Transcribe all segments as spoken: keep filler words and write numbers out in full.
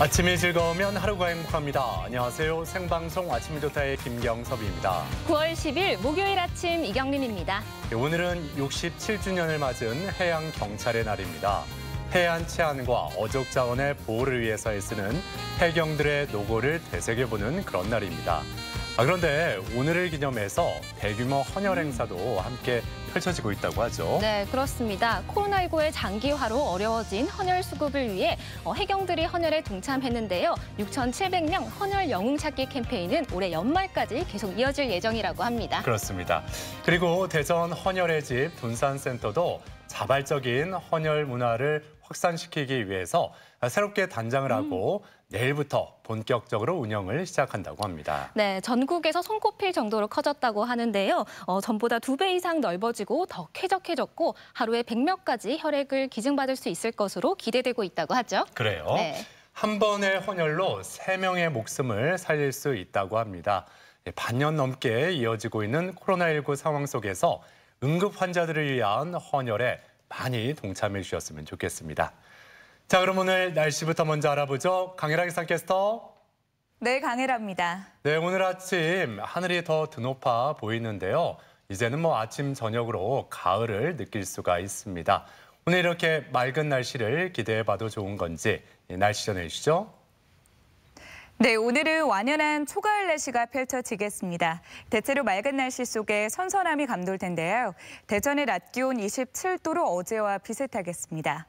아침이 즐거우면 하루가 행복합니다. 안녕하세요. 생방송 아침이 좋다의 김경섭입니다. 구월 십일 목요일 아침 이경림입니다. 오늘은 육십칠 주년을 맞은 해양경찰의 날입니다. 해안 치안과 어족 자원의 보호를 위해서 애쓰는 해경들의 노고를 되새겨보는 그런 날입니다. 아, 그런데 오늘을 기념해서 대규모 헌혈 행사도 함께 펼쳐지고 있다고 하죠. 네, 그렇습니다. 코로나십구의 장기화로 어려워진 헌혈 수급을 위해 해경들이 헌혈에 동참했는데요. 육천칠백 명 헌혈 영웅 찾기 캠페인은 올해 연말까지 계속 이어질 예정이라고 합니다. 그렇습니다. 그리고 대전 헌혈의 집 분산센터도 자발적인 헌혈 문화를 확산시키기 위해서 새롭게 단장을 하고 음. 내일부터 본격적으로 운영을 시작한다고 합니다. 네, 전국에서 손꼽힐 정도로 커졌다고 하는데요. 어, 전보다 두 배 이상 넓어지고 더 쾌적해졌고 하루에 백 명까지 혈액을 기증받을 수 있을 것으로 기대되고 있다고 하죠. 그래요. 네. 한 번의 헌혈로 세 명의 목숨을 살릴 수 있다고 합니다. 반년 넘게 이어지고 있는 코로나십구 상황 속에서 응급 환자들을 위한 헌혈에 많이 동참해 주셨으면 좋겠습니다. 자, 그럼 오늘 날씨부터 먼저 알아보죠. 강혜라 기상캐스터. 네, 강혜라입니다. 네, 오늘 아침 하늘이 더 드높아 보이는데요. 이제는 뭐 아침, 저녁으로 가을을 느낄 수가 있습니다. 오늘 이렇게 맑은 날씨를 기대해봐도 좋은 건지 날씨 전해주시죠. 네, 오늘은 완연한 초가을 날씨가 펼쳐지겠습니다. 대체로 맑은 날씨 속에 선선함이 감돌 텐데요. 대전의 낮 기온 이십칠 도로 어제와 비슷하겠습니다.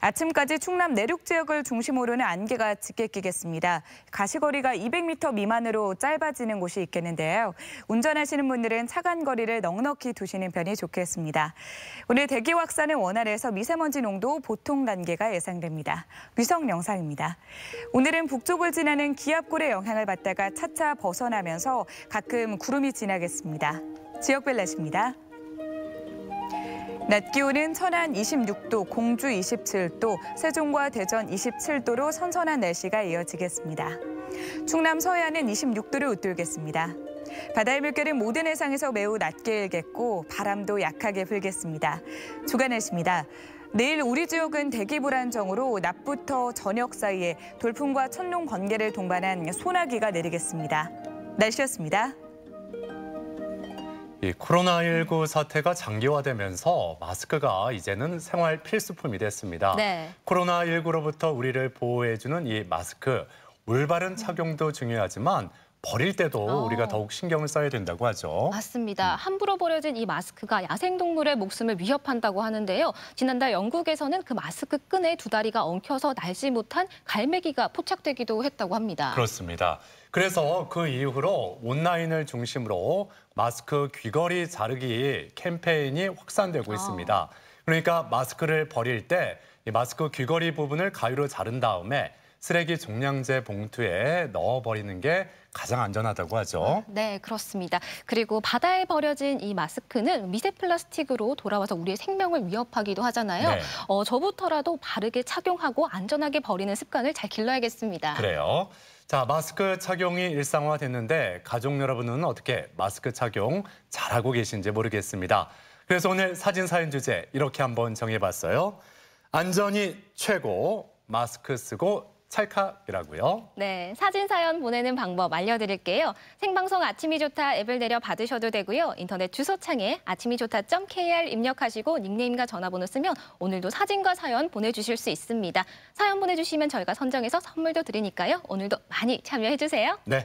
아침까지 충남 내륙 지역을 중심으로는 안개가 짙게 끼겠습니다. 가시거리가 이백 미터 미만으로 짧아지는 곳이 있겠는데요. 운전하시는 분들은 차간 거리를 넉넉히 두시는 편이 좋겠습니다. 오늘 대기 확산은 원활해서 미세먼지 농도 보통 단계가 예상됩니다. 위성 영상입니다. 오늘은 북쪽을 지나는 기압골의 영향을 받다가 차차 벗어나면서 가끔 구름이 지나겠습니다. 지역별 날씨입니다. 낮 기온은 천안 이십육 도, 공주 이십칠 도, 세종과 대전 이십칠 도로 선선한 날씨가 이어지겠습니다. 충남 서해안은 이십육 도를 웃돌겠습니다. 바다의 물결은 모든 해상에서 매우 낮게 일겠고 바람도 약하게 불겠습니다. 주간 날씨입니다. 내일 우리 지역은 대기 불안정으로 낮부터 저녁 사이에 돌풍과 천둥 번개를 동반한 소나기가 내리겠습니다. 날씨였습니다. 이 코로나십구 사태가 장기화되면서 마스크가 이제는 생활 필수품이 됐습니다. 네. 코로나십구로부터 우리를 보호해주는 이 마스크, 올바른 착용도 중요하지만 버릴 때도 어. 우리가 더욱 신경을 써야 된다고 하죠. 맞습니다. 함부로 버려진 이 마스크가 야생동물의 목숨을 위협한다고 하는데요. 지난달 영국에서는 그 마스크 끈에 두 다리가 엉켜서 날지 못한 갈매기가 포착되기도 했다고 합니다. 그렇습니다. 그래서 그 이후로 온라인을 중심으로 마스크 귀걸이 자르기 캠페인이 확산되고 어. 있습니다. 그러니까 마스크를 버릴 때 이 마스크 귀걸이 부분을 가위로 자른 다음에 쓰레기 종량제 봉투에 넣어버리는 게 가장 안전하다고 하죠. 네, 그렇습니다. 그리고 바다에 버려진 이 마스크는 미세 플라스틱으로 돌아와서 우리의 생명을 위협하기도 하잖아요. 네. 어, 저부터라도 바르게 착용하고 안전하게 버리는 습관을 잘 길러야겠습니다. 그래요. 자, 마스크 착용이 일상화됐는데 가족 여러분은 어떻게 마스크 착용 잘하고 계신지 모르겠습니다. 그래서 오늘 사진 사연 주제 이렇게 한번 정해봤어요. 안전이 최고, 마스크 쓰고 찰칵이라고요. 네, 사진 사연 보내는 방법 알려드릴게요. 생방송 아침이 좋다 앱을 내려 받으셔도 되고요. 인터넷 주소창에 아침이 좋다 점 케이알 입력하시고 닉네임과 전화번호 쓰면 오늘도 사진과 사연 보내주실 수 있습니다. 사연 보내주시면 저희가 선정해서 선물도 드리니까요. 오늘도 많이 참여해주세요. 네,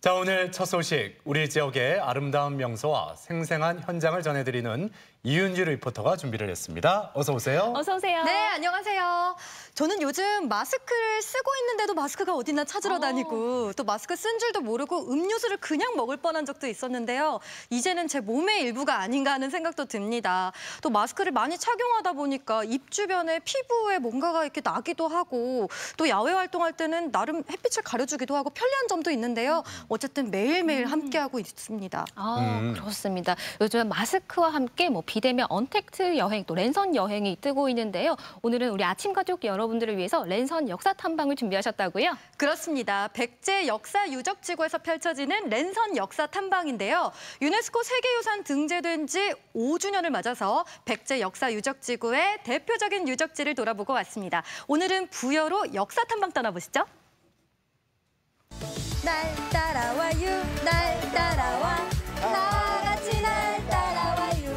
자, 오늘 첫 소식 우리 지역의 아름다운 명소와 생생한 현장을 전해드리는 이윤지 리포터가 준비를 했습니다. 어서 오세요. 어서 오세요. 네, 안녕하세요. 저는 요즘 마스크를 쓰고 있는데도 마스크가 어디나 찾으러 다니고 또 마스크 쓴 줄도 모르고 음료수를 그냥 먹을 뻔한 적도 있었는데요. 이제는 제 몸의 일부가 아닌가 하는 생각도 듭니다. 또 마스크를 많이 착용하다 보니까 입 주변에 피부에 뭔가가 이렇게 나기도 하고 또 야외 활동할 때는 나름 햇빛을 가려주기도 하고 편리한 점도 있는데요. 어쨌든 매일매일 함께하고 있습니다. 아, 그렇습니다. 요즘 마스크와 함께 뭐 비대면 언택트 여행 또 랜선 여행이 뜨고 있는데요. 오늘은 우리 아침 가족 여러분 분들을 위해서 랜선 역사 탐방을 준비하셨다고요? 그렇습니다. 백제 역사유적지구에서 펼쳐지는 랜선 역사 탐방인데요. 유네스코 세계유산 등재된 지 오 주년을 맞아서 백제 역사유적지구의 대표적인 유적지를 돌아보고 왔습니다. 오늘은 부여로 역사 탐방 떠나보시죠. 날 따라와요. 날 따라와. 다같이 날 따라와요.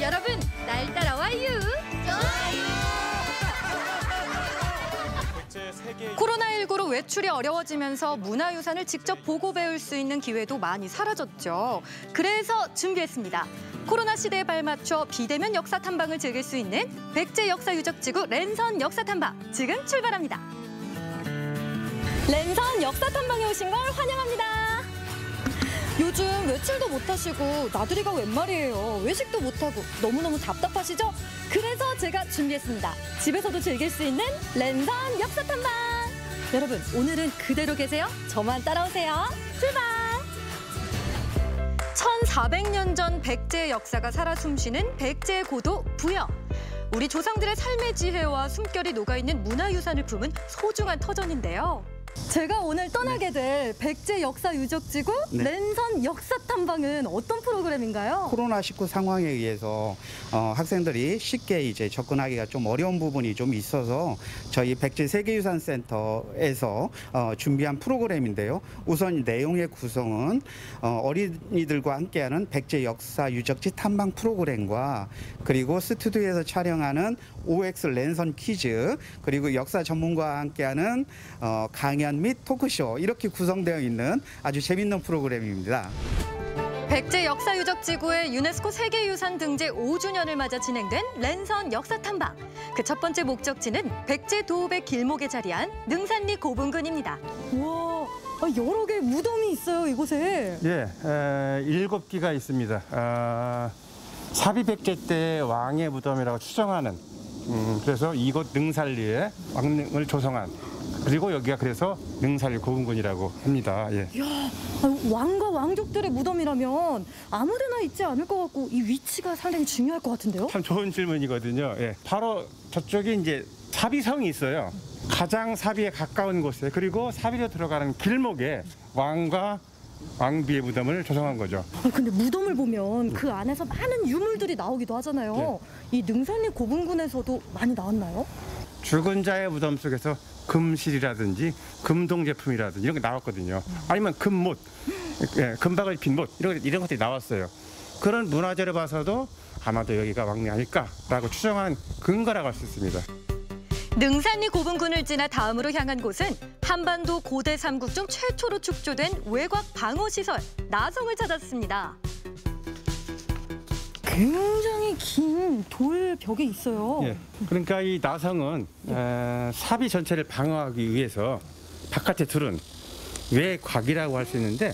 여러분, 날 따라와요. 좋아요. 코로나십구로 외출이 어려워지면서 문화유산을 직접 보고 배울 수 있는 기회도 많이 사라졌죠. 그래서 준비했습니다. 코로나 시대에 발맞춰 비대면 역사 탐방을 즐길 수 있는 백제 역사유적지구 랜선 역사 탐방, 지금 출발합니다. 랜선 역사 탐방에 오신 걸 환영합니다. 요즘 외출도 못하시고 나들이가 웬 말이에요. 외식도 못하고 너무너무 답답하시죠? 그래서 제가 준비했습니다. 집에서도 즐길 수 있는 랜선 역사 탐방. 여러분, 오늘은 그대로 계세요. 저만 따라오세요. 출발! 천사백 년 전 백제의 역사가 살아 숨쉬는 백제의 고도 부영. 우리 조상들의 삶의 지혜와 숨결이 녹아있는 문화유산을 품은 소중한 터전인데요. 제가 오늘 떠나게 될 백제 역사유적지구 네. 랜선 역사탐방은 어떤 프로그램인가요? 코로나 십구 상황에 의해서 어, 학생들이 쉽게 이제 접근하기가 좀 어려운 부분이 좀 있어서 저희 백제 세계유산센터에서 어, 준비한 프로그램인데요. 우선 내용의 구성은 어, 어린이들과 함께하는 백제 역사유적지 탐방 프로그램과 그리고 스튜디오에서 촬영하는 오엑스 랜선 퀴즈, 그리고 역사 전문가와 함께하는 어, 강연 및 토크쇼, 이렇게 구성되어 있는 아주 재밌는 프로그램입니다. 백제 역사유적지구의 유네스코 세계유산 등재 오 주년을 맞아 진행된 랜선 역사탐방. 그 첫 번째 목적지는 백제 도읍의 길목에 자리한 능산리 고분군입니다. 우와, 여러 개의 무덤이 있어요, 이곳에. 예, 에, 일곱 기가 있습니다. 아, 사비백제 때 왕의 무덤이라고 추정하는, 음, 그래서 이곳 능산리에 왕릉을 조성한, 그리고 여기가 그래서 능산리 고분군이라고 합니다. 예. 이야, 왕과 왕족들의 무덤이라면 아무데나 있지 않을 것 같고 이 위치가 상당히 중요할 것 같은데요? 참 좋은 질문이거든요. 예. 바로 저쪽에 이제 사비성이 있어요. 가장 사비에 가까운 곳에, 그리고 사비로 들어가는 길목에 왕과 왕비의 무덤을 조성한 거죠. 아, 근데 무덤을 보면 그 안에서 많은 유물들이 나오기도 하잖아요. 예. 이 능산리 고분군에서도 많이 나왔나요? 죽은 자의 무덤 속에서 금실이라든지 금동 제품이라든지 이런 게 나왔거든요. 아니면 금못, 예, 금박을 핀 못, 이런 이런 것들이 나왔어요. 그런 문화재를 봐서도 아마도 여기가 왕릉 아닐까라고 추정한 근거라고 할 수 있습니다. 능산리 고분군을 지나 다음으로 향한 곳은 한반도 고대 삼국 중 최초로 축조된 외곽 방어 시설 나성을 찾았습니다. 굉장히 긴 돌 벽에 있어요. 예, 그러니까 이 나성은 에, 사비 전체를 방어하기 위해서 바깥에 둘은 외곽이라고 할 수 있는데,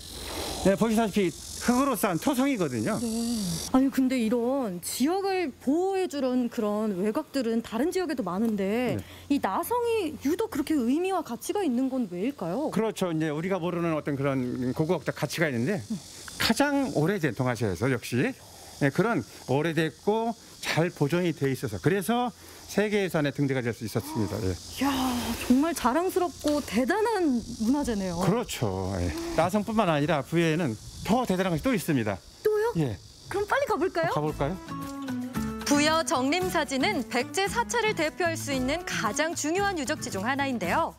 네, 보시다시피 흙으로 쌓은 토성이거든요. 네. 아니 근데 이런 지역을 보호해주는 그런 외곽들은 다른 지역에도 많은데 네. 이 나성이 유독 그렇게 의미와 가치가 있는 건 왜일까요? 그렇죠. 이제 우리가 모르는 어떤 그런 고고학적 가치가 있는데 가장 오래된 동아시아에서 역시. 네, 그런 오래됐고 잘 보존이 돼 있어서 그래서 세계유산에 등재가 될 수 있었습니다. 예. 이야, 정말 자랑스럽고 대단한 문화재네요. 그렇죠. 예. 나성뿐만 아니라 부여에는 더 대단한 것이 또 있습니다. 또요? 예. 그럼 빨리 가볼까요? 어, 가볼까요? 부여 정림사지는 백제 사찰을 대표할 수 있는 가장 중요한 유적지 중 하나인데요.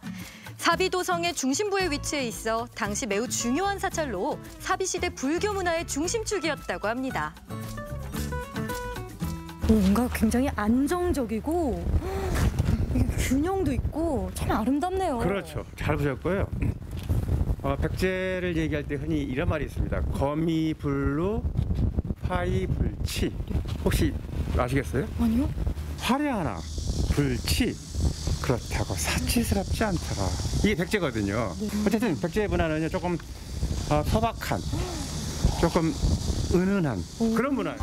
사비도성의 중심부에 위치해 있어 당시 매우 중요한 사찰로 사비시대 불교 문화의 중심축이었다고 합니다. 뭔가 굉장히 안정적이고 균형도 있고 참 아름답네요. 그렇죠. 잘 보셨고요. 어, 백제를 얘기할 때 흔히 이런 말이 있습니다. 거미불루 파이불치. 혹시 아시겠어요? 아니요. 화려 하나, 불치. 그렇다고 사치스럽지 않더라. 이게 백제거든요. 어쨌든 백제의 문화는 조금 소박한, 조금 은은한 그런 문화.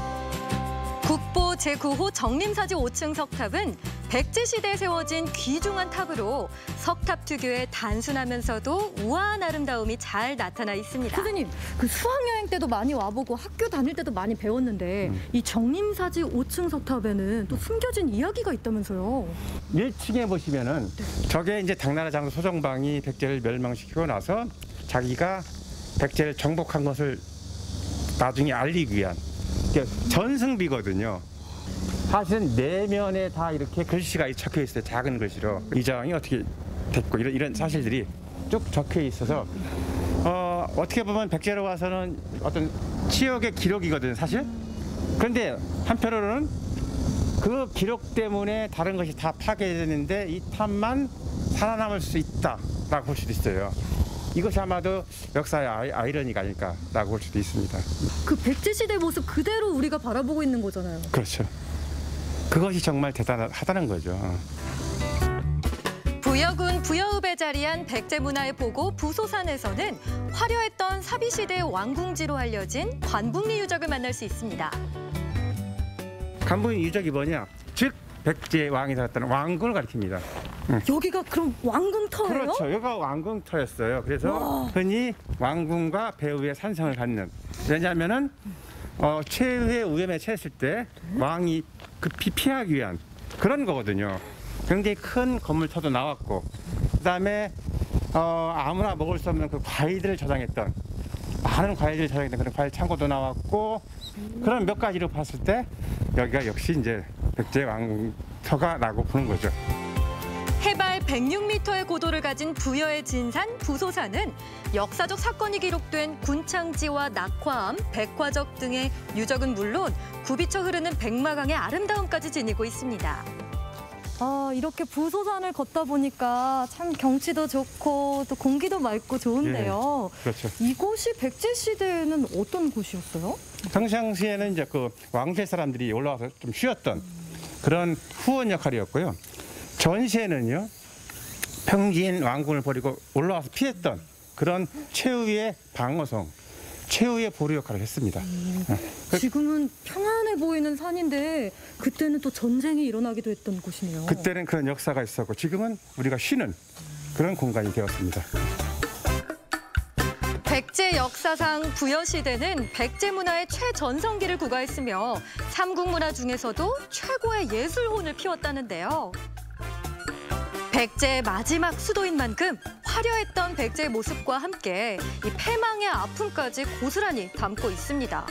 국보 제구 호 정림사지 오 층 석탑은 백제 시대에 세워진 귀중한 탑으로 석탑 특유의 단순하면서도 우아한 아름다움이 잘 나타나 있습니다. 선생님, 그 수학여행 때도 많이 와보고 학교 다닐 때도 많이 배웠는데 음. 이 정림사지 오 층 석탑에는 또 숨겨진 이야기가 있다면서요? 일 층에 보시면은 저게 이제 당나라 장수 소정방이 백제를 멸망시키고 나서 자기가 백제를 정복한 것을 나중에 알리기 위한 전승비거든요. 사실은 내면에 다 이렇게 글씨가 적혀 있어요. 작은 글씨로. 이 장이 어떻게 됐고 이런, 이런 사실들이 쭉 적혀 있어서 어, 어떻게 보면 백제로 와서는 어떤 치욕의 기록이거든 사실. 그런데 한편으로는 그 기록 때문에 다른 것이 다 파괴되는데 이 탑만 살아남을 수 있다라고 볼 수도 있어요. 이것이 아마도 역사의 아이, 아이러니가 아닐까라고 볼 수도 있습니다. 그 백제시대 모습 그대로 우리가 바라보고 있는 거잖아요. 그렇죠. 그것이 정말 대단하다는 거죠. 부여군 부여읍에 자리한 백제문화의 보고 부소산에서는 화려했던 사비시대 왕궁지로 알려진 관북리 유적을 만날 수 있습니다. 관북리 유적이 뭐냐? 즉 백제 왕이 살았던 왕궁을 가리킵니다. 응. 여기가 그럼 왕궁터예요? 그렇죠. 여기가 왕궁터였어요. 그래서 와. 흔히 왕궁과 배후의 산성을 갖는. 왜냐하면은 어, 최후의 위험에 처했을 때 왕이 급히 피하기 위한 그런 거거든요. 굉장히 큰 건물터도 나왔고, 그 다음에 어, 아무나 먹을 수 없는 그 과일들을 저장했던, 많은 과일들을 저장했던 그런 과일 창고도 나왔고, 그런 몇 가지로 봤을 때 여기가 역시 이제 백제 왕궁터가라고 보는 거죠. 해발 백육 미터의 고도를 가진 부여의 진산 부소산은 역사적 사건이 기록된 군창지와 낙화암, 백화적 등의 유적은 물론 굽이쳐 흐르는 백마강의 아름다움까지 지니고 있습니다. 아, 이렇게 부소산을 걷다 보니까 참 경치도 좋고 또 공기도 맑고 좋은데요. 예, 그렇죠. 이곳이 백제 시대에는 어떤 곳이었어요? 평상시에는 이제 그 왕실 사람들이 올라와서 좀 쉬었던 그런 후원 역할이었고요. 전시에는요, 평지인 왕궁을 버리고 올라와서 피했던 그런 최후의 방어성, 최후의 보루 역할을 했습니다. 음, 지금은 평안해 보이는 산인데 그때는 또 전쟁이 일어나기도 했던 곳이네요. 그때는 그런 역사가 있었고 지금은 우리가 쉬는 그런 공간이 되었습니다. 백제 역사상 부여시대는 백제 문화의 최전성기를 구가했으며 삼국 문화 중에서도 최고의 예술혼을 피웠다는데요. 백제의 마지막 수도인 만큼 화려했던 백제의 모습과 함께 이 패망의 아픔까지 고스란히 담고 있습니다.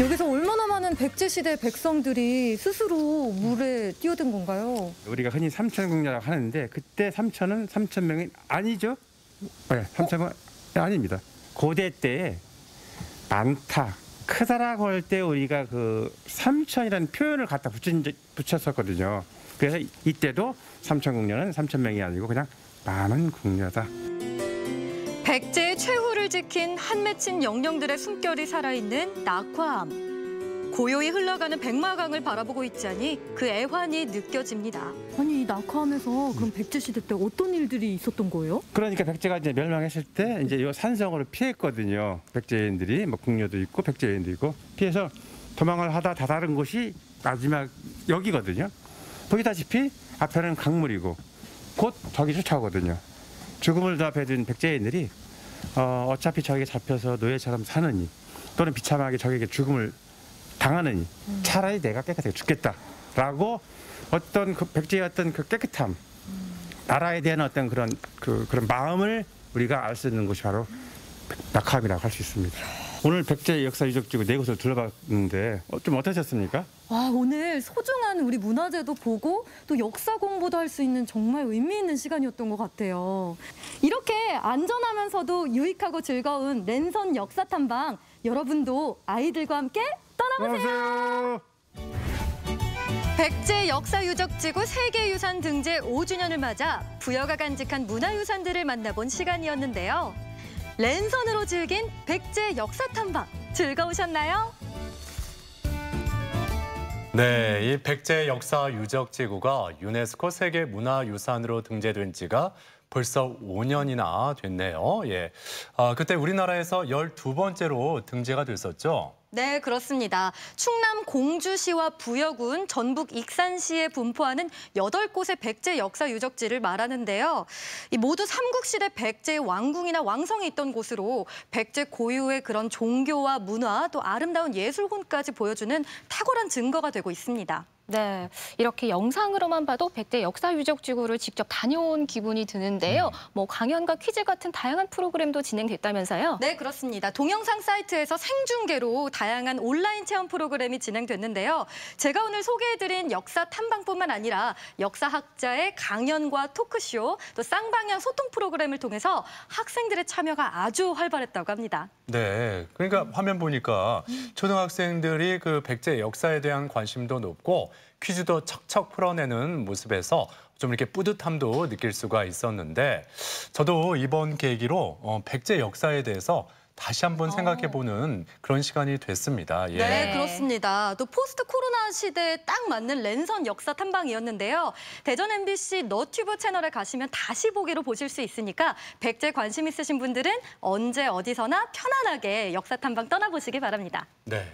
여기서 얼마나 많은 백제시대 백성들이 스스로 물에 뛰어든 건가요? 우리가 흔히 삼천궁녀라고 하는데 그때 삼천은 삼천 명이 아니죠? 네, 삼천은 어? 아닙니다. 고대 때에 많다. 크다라고 할 때 우리가 그 삼천이라는 표현을 갖다 붙인, 붙였었거든요. 그래서 이때도 삼천궁녀는 삼천 명이 아니고 그냥 많은 궁녀다. 백제의 최후를 지킨 한 맺힌 영령들의 숨결이 살아있는 낙화암. 고요히 흘러가는 백마강을 바라보고 있자니 그 애환이 느껴집니다. 아니, 이 낙화암에서 그럼 백제시대 때 어떤 일들이 있었던 거예요? 그러니까 백제가 이제 멸망했을 때 이제 이 산성으로 피했거든요. 백제인들이, 뭐 궁녀도 있고 백제인도 있고 피해서 도망을 하다 다다른 곳이 마지막 여기거든요. 보시다시피 앞에는 강물이고 곧 저기 쫓아오거든요. 죽음을 앞에 둔 백제인들이 어, 어차피 저에게 잡혀서 노예처럼 사느니 또는 비참하게 저에게 죽음을 당하느니 차라리 내가 깨끗하게 죽겠다라고 어떤 그 백제의 어떤 그 깨끗함, 나라에 대한 어떤 그런 그 그런 마음을 우리가 알 수 있는 곳이 바로 낙화암이라고 할 수 있습니다. 오늘 백제 역사 유적지구 네 곳을 둘러봤는데 좀 어떠셨습니까? 와, 오늘 소중한 우리 문화재도 보고 또 역사 공부도 할 수 있는 정말 의미 있는 시간이었던 것 같아요. 이렇게 안전하면서도 유익하고 즐거운 랜선 역사 탐방, 여러분도 아이들과 함께 떠나보세요. 백제 역사유적지구 세계유산 등재 오 주년을 맞아 부여가 간직한 문화유산들을 만나본 시간이었는데요. 랜선으로 즐긴 백제 역사 탐방 즐거우셨나요? 네, 이 백제 역사 유적지구가 유네스코 세계 문화유산으로 등재된 지가 벌써 오 년이나 됐네요. 예, 아, 그때 우리나라에서 열두 번째로 등재가 됐었죠? 네, 그렇습니다. 충남 공주시와 부여군, 전북 익산시에 분포하는 여덟 곳의 백제 역사 유적지를 말하는데요. 이 모두 삼국시대 백제의 왕궁이나 왕성이 있던 곳으로 백제 고유의 그런 종교와 문화, 또 아름다운 예술혼까지 보여주는 탁월한 증거가 되고 있습니다. 네, 이렇게 영상으로만 봐도 백제 역사유적지구를 직접 다녀온 기분이 드는데요. 뭐 강연과 퀴즈 같은 다양한 프로그램도 진행됐다면서요? 네, 그렇습니다. 동영상 사이트에서 생중계로 다양한 온라인 체험 프로그램이 진행됐는데요. 제가 오늘 소개해드린 역사 탐방뿐만 아니라 역사학자의 강연과 토크쇼, 또 쌍방향 소통 프로그램을 통해서 학생들의 참여가 아주 활발했다고 합니다. 네, 그러니까 화면 보니까 초등학생들이 그 백제 역사에 대한 관심도 높고 퀴즈도 척척 풀어내는 모습에서 좀 이렇게 뿌듯함도 느낄 수가 있었는데, 저도 이번 계기로 어, 백제 역사에 대해서 다시 한번 생각해보는 그런 시간이 됐습니다. 예. 네, 그렇습니다. 또 포스트 코로나 시대에 딱 맞는 랜선 역사 탐방이었는데요. 대전 엠비씨 너튜브 채널에 가시면 다시 보기로 보실 수 있으니까 백제 관심 있으신 분들은 언제 어디서나 편안하게 역사 탐방 떠나보시기 바랍니다. 네,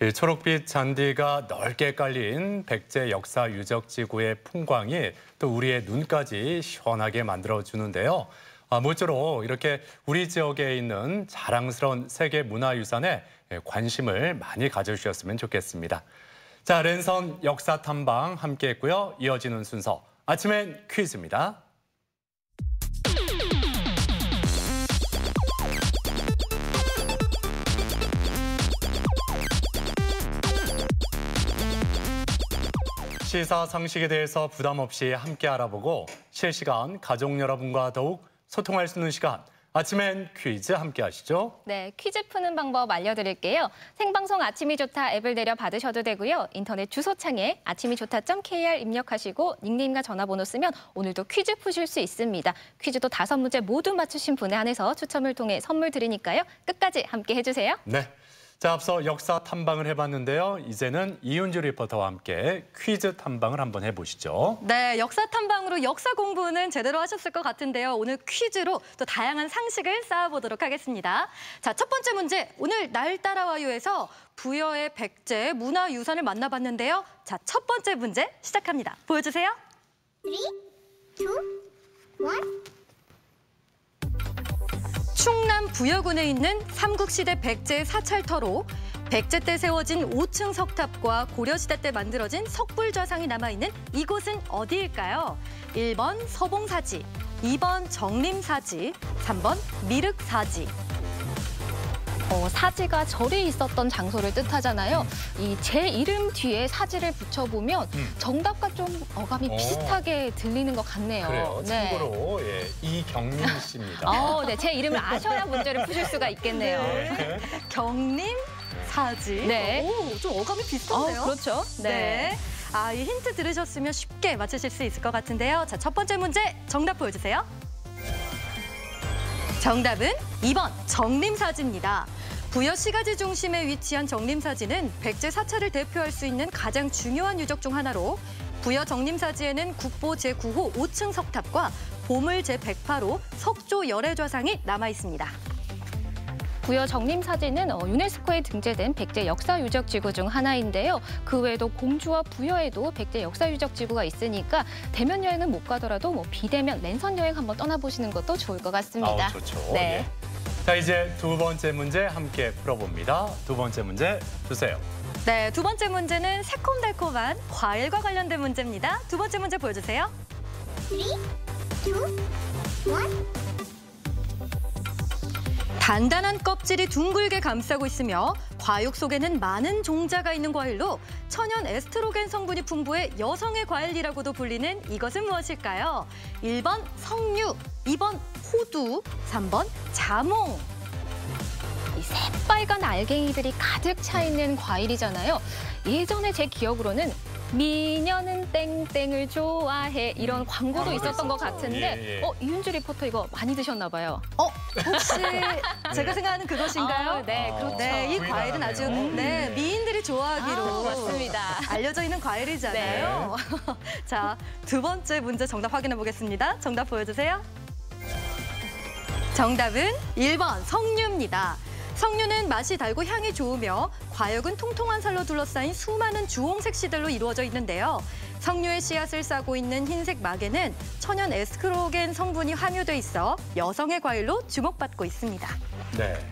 이 초록빛 잔디가 넓게 깔린 백제 역사 유적지구의 풍광이 또 우리의 눈까지 시원하게 만들어주는데요. 아, 모쪼록 이렇게 우리 지역에 있는 자랑스러운 세계 문화유산에 관심을 많이 가져주셨으면 좋겠습니다. 자, 랜선 역사 탐방 함께 했고요. 이어지는 순서, 아침엔 퀴즈입니다. 시사 상식에 대해서 부담 없이 함께 알아보고 실시간 가족 여러분과 더욱 소통할 수 있는 시간, 아침엔 퀴즈 함께 하시죠. 네, 퀴즈 푸는 방법 알려드릴게요. 생방송 아침이 좋다 앱을 내려 받으셔도 되고요. 인터넷 주소창에 아침이 좋다.kr 입력하시고 닉네임과 전화번호 쓰면 오늘도 퀴즈 푸실 수 있습니다. 퀴즈도 다섯 문제 모두 맞추신 분에 한해서 추첨을 통해 선물 드리니까요. 끝까지 함께 해주세요. 네, 자, 앞서 역사 탐방을 해봤는데요. 이제는 이윤지 리포터와 함께 퀴즈 탐방을 한번 해보시죠. 네, 역사 탐방으로 역사 공부는 제대로 하셨을 것 같은데요. 오늘 퀴즈로 또 다양한 상식을 쌓아보도록 하겠습니다. 자, 첫 번째 문제, 오늘 날 따라와요에서 부여의 백제 문화유산을 만나봤는데요. 자, 첫 번째 문제 시작합니다. 보여주세요. 쓰리, 투, 원. 충남 부여군에 있는 삼국시대 백제의 사찰터로 백제 때 세워진 오 층 석탑과 고려시대 때 만들어진 석불좌상이 남아있는 이곳은 어디일까요? 일 번 서봉사지, 이 번 정림사지, 삼 번 미륵사지. 어, 사지가 절이 있었던 장소를 뜻하잖아요. 이 제 이름 뒤에 사지를 붙여보면 음. 정답과 좀 어감이 어. 비슷하게 들리는 것 같네요. 그래요. 네. 참고로 예, 이경림 씨입니다. 어, 네, 제 이름을 아셔야 문제를 푸실 수가 있겠네요. 네. 경림 사지. 네. 오, 좀 어감이 비슷한데요. 어, 그렇죠. 네. 네. 아, 이 힌트 들으셨으면 쉽게 맞추실 수 있을 것 같은데요. 자, 첫 번째 문제 정답 보여주세요. 정답은 이 번 정림사지입니다. 부여 시가지 중심에 위치한 정림사지는 백제 사찰을 대표할 수 있는 가장 중요한 유적 중 하나로, 부여 정림사지에는 국보 제구 호 오 층 석탑과 보물 제백 파 호 석조 열애좌상이 남아 있습니다. 부여 정림사지는 유네스코에 등재된 백제 역사유적지구 중 하나인데요. 그 외에도 공주와 부여에도 백제 역사유적지구가 있으니까 대면 여행은 못 가더라도 뭐 비대면 랜선 여행 한번 떠나보시는 것도 좋을 것 같습니다. 아, 좋죠. 네. 예. 자, 이제 두 번째 문제 함께 풀어봅니다. 두 번째 문제 주세요. 네, 두 번째 문제는 새콤달콤한 과일과 관련된 문제입니다. 두 번째 문제 보여주세요. 쓰리, 투, 원. 단단한 껍질이 둥글게 감싸고 있으며 과육 속에는 많은 종자가 있는 과일로 천연 에스트로겐 성분이 풍부해 여성의 과일이라고도 불리는 이것은 무엇일까요? 일 번 석류, 이 번 호두, 삼 번 자몽. 이 새빨간 알갱이들이 가득 차 있는 과일이잖아요. 예전에 제 기억으로는 미녀는 땡땡을 좋아해 이런 광고도 아, 있었던 것 같은데 예, 예. 어, 이윤주 리포터 이거 많이 드셨나 봐요. 어, 혹시 제가 생각하는 그것인가요? 아, 네, 아, 그렇죠. 네, 이 과일은 아주 음, 네, 미인들이 좋아하기로 아, 맞습니다. 알려져 있는 과일이잖아요. 네. 자, 두 번째 문제 정답 확인해 보겠습니다. 정답 보여주세요. 정답은 일 번 석류입니다. 석류는 맛이 달고 향이 좋으며 과육은 통통한 살로 둘러싸인 수많은 주홍색 씨들로 이루어져 있는데요. 석류의 씨앗을 싸고 있는 흰색 막에는 천연 에스트로겐 성분이 함유돼 있어 여성의 과일로 주목받고 있습니다. 네,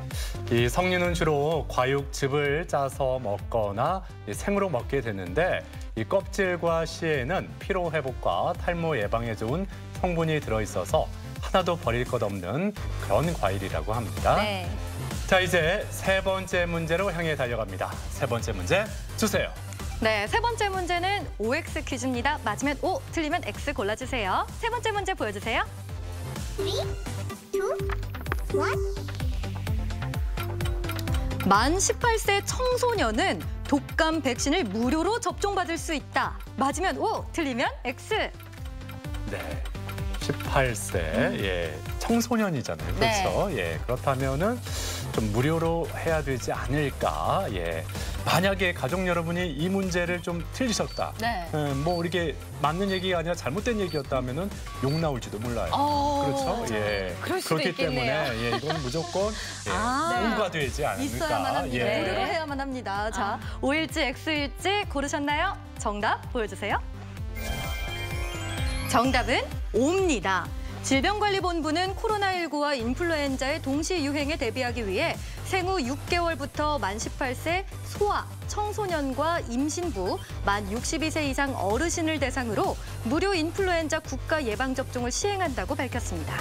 이 석류는 주로 과육즙을 짜서 먹거나 생으로 먹게 되는데 이 껍질과 씨에는 피로 회복과 탈모 예방에 좋은 성분이 들어있어서 하나도 버릴 것 없는 그런 과일이라고 합니다. 네. 자, 이제 세 번째 문제로 향해 달려갑니다. 세 번째 문제 주세요. 네, 세 번째 문제는 오엑스 퀴즈입니다. 맞으면 O, 틀리면 X 골라주세요. 세 번째 문제 보여주세요. 삼, 이, 일. 만 십팔 세 청소년은 독감 백신을 무료로 접종받을 수 있다. 맞으면 O, 틀리면 X. 네, 십팔 세, 음. 예, 청소년이잖아요. 그렇죠? 네. 예, 그렇다면은 좀 무료로 해야 되지 않을까. 예. 만약에 가족 여러분이 이 문제를 좀 틀리셨다. 네. 음, 뭐 이렇게 맞는 얘기가 아니라 잘못된 얘기였다면은 욕 나올지도 몰라요. 오, 그렇죠. 맞아. 예. 그럴 수도 그렇기 있겠네요. 때문에 예, 이건 무조건 예, 아, 통과되지 않을까. 있어야만 합니다. 예. 무료로 해야만 합니다. 자, 아. O일지 X일지 고르셨나요? 정답 보여주세요. 정답은 O입니다. 질병관리본부는 코로나 일구와 인플루엔자의 동시 유행에 대비하기 위해 생후 육 개월부터 만 십팔 세 소아, 청소년과 임신부, 만 육십이 세 이상 어르신을 대상으로 무료 인플루엔자 국가 예방접종을 시행한다고 밝혔습니다.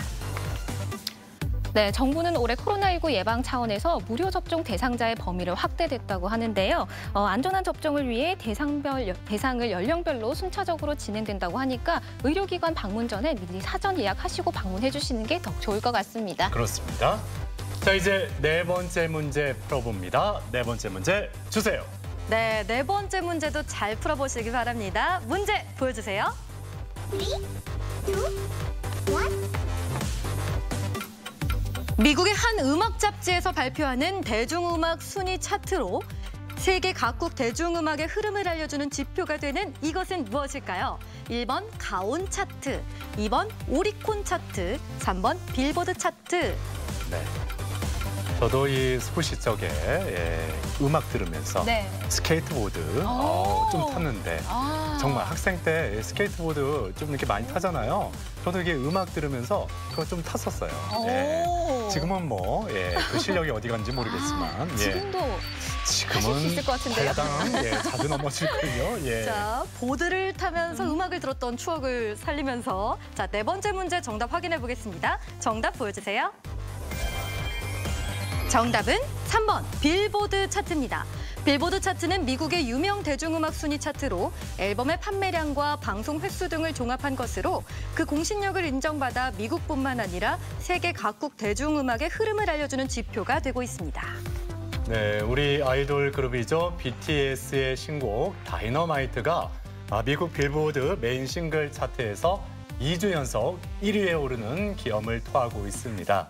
네, 정부는 올해 코로나 일구 예방 차원에서 무료 접종 대상자의 범위를 확대됐다고 하는데요. 어, 안전한 접종을 위해 대상별, 대상을 연령별로 순차적으로 진행된다고 하니까 의료기관 방문 전에 미리 사전 예약하시고 방문해 주시는 게 더 좋을 것 같습니다. 그렇습니다. 자, 이제 네 번째 문제 풀어봅니다. 네 번째 문제 주세요. 네, 네 번째 문제도 잘 풀어보시기 바랍니다. 문제 보여주세요. 삼, 이, 일. 미국의 한 음악 잡지에서 발표하는 대중음악 순위 차트로 세계 각국 대중음악의 흐름을 알려주는 지표가 되는 이것은 무엇일까요? 일 번 가온 차트, 이 번 오리콘 차트, 삼 번 빌보드 차트. 네. 저도 이 소시적에 예, 음악 들으면서 네. 스케이트보드 어, 좀 탔는데 아 정말 학생 때 스케이트보드 좀 이렇게 많이 타잖아요. 저도 이게 음악 들으면서 그거 좀 탔었어요. 예, 지금은 뭐 예, 그 실력이 어디 간지 모르겠지만 아, 지금도 예, 지금은 하실 수 있을 것 같은데요. 과당, 예, 자주 넘어질 거예요. 예. 자, 보드를 타면서 음. 음악을 들었던 추억을 살리면서 자, 네 번째 문제 정답 확인해 보겠습니다. 정답 보여주세요. 정답은 삼 번 빌보드 차트입니다. 빌보드 차트는 미국의 유명 대중음악 순위 차트로 앨범의 판매량과 방송 횟수 등을 종합한 것으로 그 공신력을 인정받아 미국뿐만 아니라 세계 각국 대중음악의 흐름을 알려주는 지표가 되고 있습니다. 네, 우리 아이돌 그룹이죠. 비티에스의 신곡 다이너마이트가 미국 빌보드 메인 싱글 차트에서 이 주 연속 일 위에 오르는 기염을 토하고 있습니다.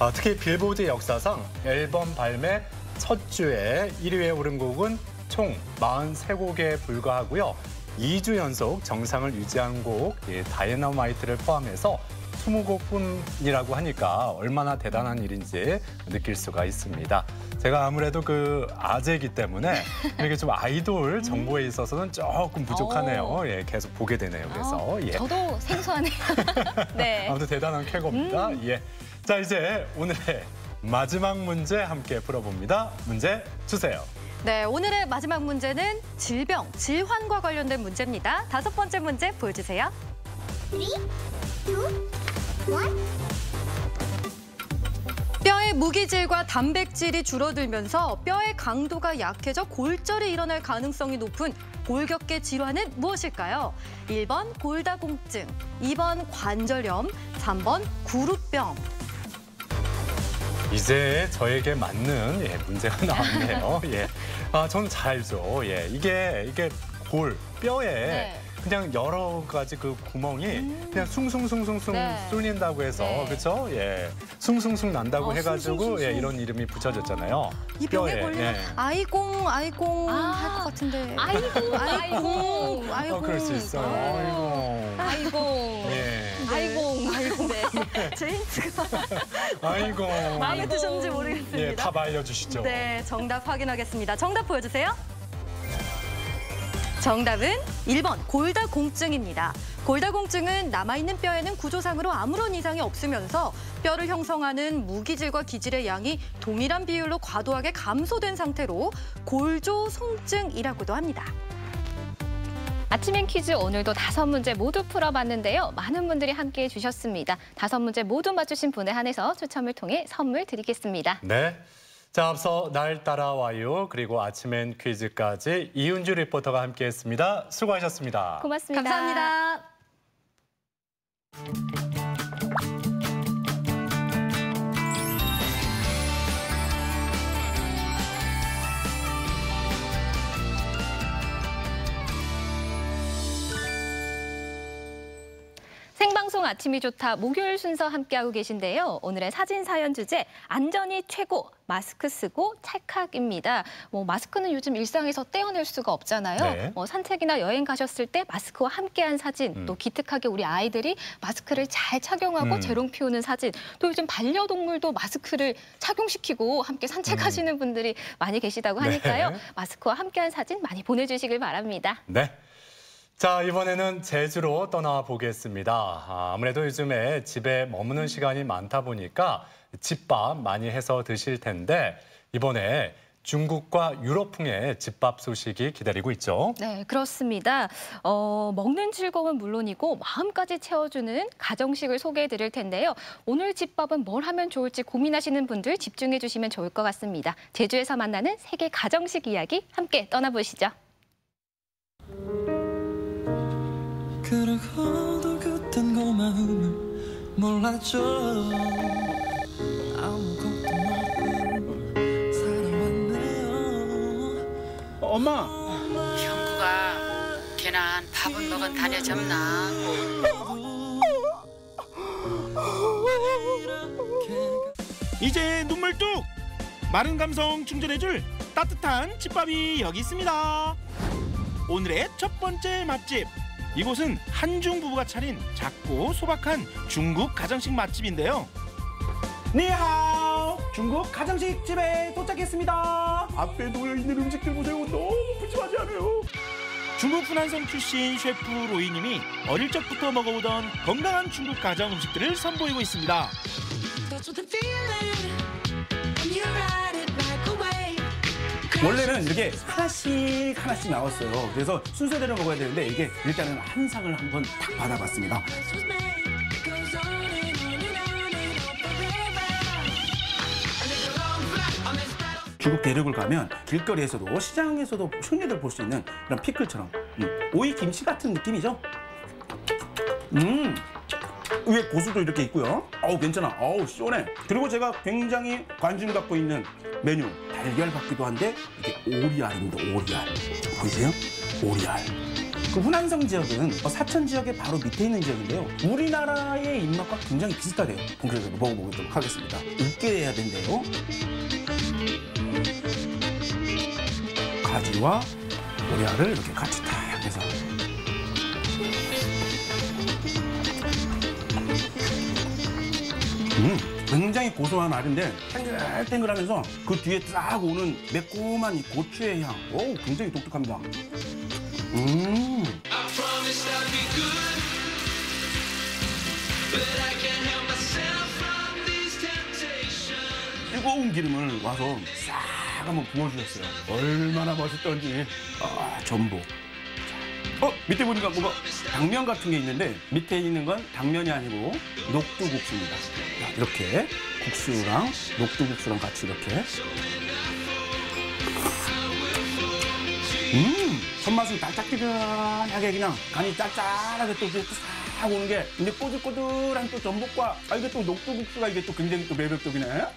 아, 특히 빌보드 역사상 앨범 발매 첫 주에 일 위에 오른 곡은 총 사십삼 곡에 불과하고요. 이 주 연속 정상을 유지한 곡 예, 다이너마이트를 포함해서 이십 곡뿐이라고 하니까 얼마나 대단한 일인지 느낄 수가 있습니다. 제가 아무래도 그 아재이기 때문에 이렇게 좀 아이돌 정보에 있어서는 조금 부족하네요. 예, 계속 보게 되네요. 그래서 예. 저도 생소하네요. 네. 아무튼 대단한 쾌거입니다. 음. 예. 자, 이제 오늘의 마지막 문제 함께 풀어봅니다. 문제 주세요. 네, 오늘의 마지막 문제는 질병, 질환과 관련된 문제입니다. 다섯 번째 문제 보여주세요. 삼, 이, 일. 뼈의 무기질과 단백질이 줄어들면서 뼈의 강도가 약해져 골절이 일어날 가능성이 높은 골격계 질환은 무엇일까요? 일 번 골다공증, 이 번 관절염, 삼 번 구루병. 이제 저에게 맞는 예, 문제가 나왔네요. 예, 아, 저는 잘죠. 예, 이게 이게 골 뼈에 네. 그냥 여러 가지 그 구멍이 음. 그냥 숭숭숭숭숭 네. 쏠린다고 해서 네. 그렇죠? 예, 숭숭숭 난다고 아, 해가지고 숭숭숭숭. 예, 이런 이름이 붙여졌잖아요. 아, 이 병에 걸리면 예. 아이공 아이공 아, 할 것 같은데. 아이공 아이공 아이공. 어, 그럴 수 있어요. 아이공 아이공. 예. 아이공 아이공. 네. 제 힌트가 아이고 마음에 드셨는지 모르겠습니다. 예, 답 알려주시죠. 네, 정답 확인하겠습니다. 정답 보여주세요. 정답은 일 번 골다공증입니다. 골다공증은 남아있는 뼈에는 구조상으로 아무런 이상이 없으면서 뼈를 형성하는 무기질과 기질의 양이 동일한 비율로 과도하게 감소된 상태로 골조송증이라고도 합니다. 아침엔 퀴즈 오늘도 다섯 문제 모두 풀어봤는데요. 많은 분들이 함께해 주셨습니다. 다섯 문제 모두 맞추신 분에 한해서 추첨을 통해 선물 드리겠습니다. 네. 자, 앞서 날 따라와요. 그리고 아침엔 퀴즈까지 이윤지 리포터가 함께했습니다. 수고하셨습니다. 고맙습니다. 감사합니다. 생방송 아침이 좋다 목요일 순서 함께하고 계신데요. 오늘의 사진 사연 주제 안전이 최고 마스크 쓰고 찰칵입니다. 뭐 마스크는 요즘 일상에서 떼어낼 수가 없잖아요. 네. 뭐 산책이나 여행 가셨을 때 마스크와 함께한 사진, 음. 또 기특하게 우리 아이들이 마스크를 잘 착용하고 음. 재롱 피우는 사진, 또 요즘 반려동물도 마스크를 착용시키고 함께 산책하시는 음. 분들이 많이 계시다고 하니까요. 네. 마스크와 함께한 사진 많이 보내주시길 바랍니다. 네. 자, 이번에는 제주로 떠나보겠습니다. 아, 아무래도 요즘에 집에 머무는 시간이 많다 보니까 집밥 많이 해서 드실 텐데 이번에 중국과 유럽풍의 집밥 소식이 기다리고 있죠. 네, 그렇습니다. 어, 먹는 즐거움은 물론이고 마음까지 채워주는 가정식을 소개해드릴 텐데요. 오늘 집밥은 뭘 하면 좋을지 고민하시는 분들 집중해주시면 좋을 것 같습니다. 제주에서 만나는 세계 가정식 이야기 함께 떠나보시죠. 그러고도 그땐 고마움을 몰랐죠. 아무것도 모르고 살아왔네요. 엄마! 형구가 걔는 밥은 먹은 단에 접나? 이제 눈물 뚝! 마른 감성 충전해줄 따뜻한 집밥이 여기 있습니다. 오늘의 첫 번째 맛집. 이곳은 한중 부부가 차린 작고 소박한 중국 가정식 맛집인데요. 니하오! 중국 가정식 집에 도착했습니다. 앞에 놓여있는 음식들 보세요. 너무 푸짐하지 않아요? 중국 분한성 출신 셰프 로이님이 어릴 적부터 먹어보던 건강한 중국 가정 음식들을 선보이고 있습니다. 원래는 이렇게 하나씩 하나씩 나왔어요. 그래서 순서대로 먹어야 되는데 이게 일단은 한 상을 한번 딱 받아봤습니다. 중국 대륙을 가면 길거리에서도 시장에서도 손님들 볼 수 있는 그런 피클처럼 음, 오이 김치 같은 느낌이죠. 음. 위에 고수도 이렇게 있고요. 어우 괜찮아. 어우 시원해. 그리고 제가 굉장히 관심 갖고 있는 메뉴 달걀 같기도 한데 이게 오리알입니다. 오리알 보이세요? 오리알. 그 후난성 지역은 사천 지역의 바로 밑에 있는 지역인데요. 우리나라의 입맛과 굉장히 비슷하대요. 본격적으로 먹어보도록 하겠습니다. 으깨야 된대요. 가지와 오리알을 이렇게 같이 탁 해서. 음, 굉장히 고소한 알인데 탱글탱글하면서 그 뒤에 쫙 오는 매콤한 이 고추의 향, 오, 굉장히 독특합니다. 음. 뜨거운 기름을 와서 싹 한번 부어주셨어요. 얼마나 맛있던지. 아, 전복. 어? 밑에 보니까 뭐가 당면 같은 게 있는데 밑에 있는 건 당면이 아니고 녹두국수입니다. 이렇게 국수랑 녹두국수랑 같이 이렇게. 음! 손맛은 달짝지근하게 그냥 간이 짭짤하게 또 싹 오는 게 근데 꼬들꼬들한 또 전복과 아 이게 또 녹두국수가 이게 또 굉장히 또 매력적이네.